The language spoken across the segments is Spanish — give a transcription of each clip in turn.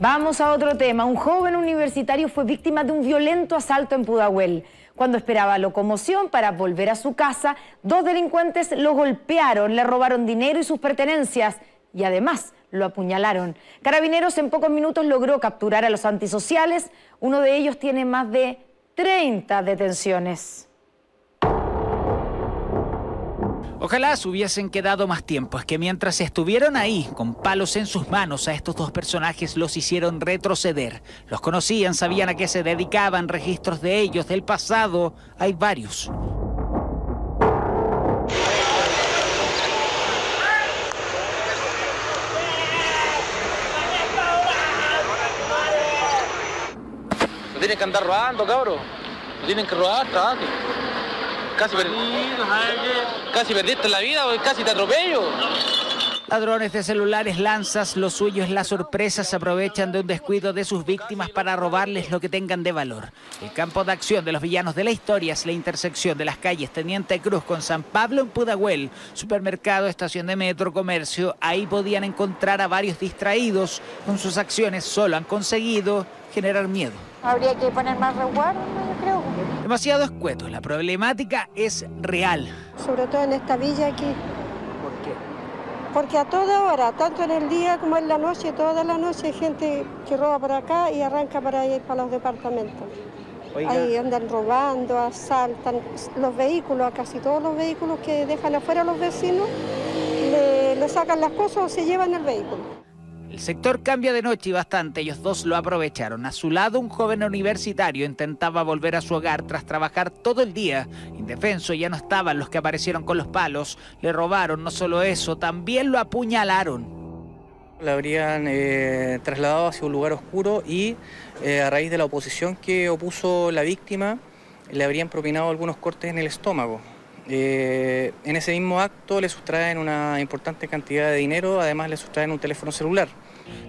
Vamos a otro tema. Un joven universitario fue víctima de un violento asalto en Pudahuel. Cuando esperaba locomoción para volver a su casa, dos delincuentes lo golpearon, le robaron dinero y sus pertenencias y además lo apuñalaron. Carabineros en pocos minutos logró capturar a los antisociales. Uno de ellos tiene más de 30 detenciones. Ojalá se hubiesen quedado más tiempo. Es que mientras estuvieron ahí, con palos en sus manos, a estos dos personajes los hicieron retroceder. Los conocían, sabían a qué se dedicaban, registros de ellos, del pasado, hay varios. No tienen que andar robando, cabrón. No tienen que robar, trabajen. Casi perdiste la vida, casi te atropello. Ladrones de celulares, lanzas, los suyos, las sorpresas, se aprovechan de un descuido de sus víctimas para robarles lo que tengan de valor. El campo de acción de los villanos de la historia es la intersección de las calles Teniente Cruz con San Pablo en Pudahuel. Supermercado, estación de metro, comercio, ahí podían encontrar a varios distraídos. Con sus acciones solo han conseguido generar miedo. Habría que poner más resguardo, yo creo. Demasiado escueto, la problemática es real. Sobre todo en esta villa aquí. ¿Por qué? Porque a toda hora, tanto en el día como en la noche, toda la noche hay gente que roba por acá y arranca para ahí, para los departamentos. Oiga. Ahí andan robando, asaltan los vehículos, a casi todos los vehículos que dejan afuera los vecinos, le sacan las cosas o se llevan el vehículo. El sector cambia de noche y bastante, ellos dos lo aprovecharon. A su lado, un joven universitario intentaba volver a su hogar tras trabajar todo el día. Indefenso, ya no estaban los que aparecieron con los palos. Le robaron, no solo eso, también lo apuñalaron. Lo habrían trasladado hacia un lugar oscuro y a raíz de la oposición que opuso la víctima, le habrían propinado algunos cortes en el estómago. En ese mismo acto le sustraen una importante cantidad de dinero, además le sustraen un teléfono celular.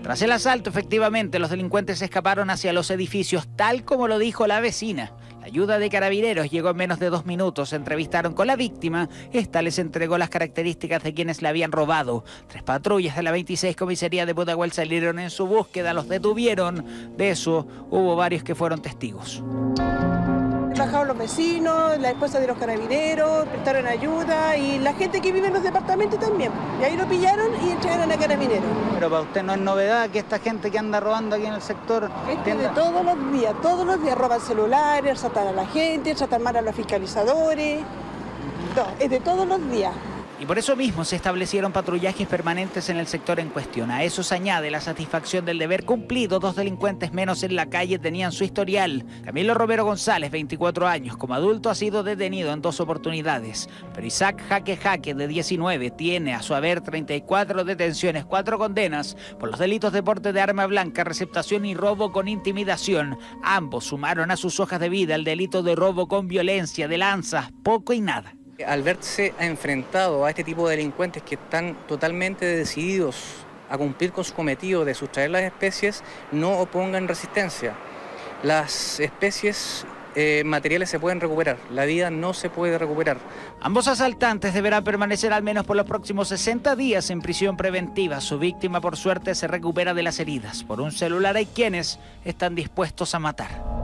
Tras el asalto, efectivamente, los delincuentes escaparon hacia los edificios, tal como lo dijo la vecina. La ayuda de Carabineros llegó en menos de 2 minutos, se entrevistaron con la víctima, esta les entregó las características de quienes la habían robado. 3 patrullas de la 26 Comisaría de Pudahuel salieron en su búsqueda, los detuvieron, de eso hubo varios que fueron testigos. Trabajaron los vecinos, la esposa de los carabineros, prestaron ayuda y la gente que vive en los departamentos también. Y ahí lo pillaron y entregaron a carabineros. Pero para usted no es novedad que esta gente que anda robando aquí en el sector... de todos los días roban celulares, tratan a la gente, tratan mal a los fiscalizadores, todo, es de todos los días. Y por eso mismo se establecieron patrullajes permanentes en el sector en cuestión. A eso se añade la satisfacción del deber cumplido. 2 delincuentes menos en la calle tenían su historial. Camilo Romero González, 24 años, como adulto ha sido detenido en 2 oportunidades. Pero Isaac Jaque Jaque, de 19, tiene a su haber 34 detenciones, 4 condenas por los delitos de porte de arma blanca, receptación y robo con intimidación. Ambos sumaron a sus hojas de vida el delito de robo con violencia, de lanzas, poco y nada. Al verse enfrentado a este tipo de delincuentes que están totalmente decididos a cumplir con su cometido de sustraer las especies, no opongan resistencia. Las especies materiales se pueden recuperar, la vida no se puede recuperar. Ambos asaltantes deberán permanecer al menos por los próximos 60 días en prisión preventiva. Su víctima, por suerte, se recupera de las heridas. Por un celular hay quienes están dispuestos a matar.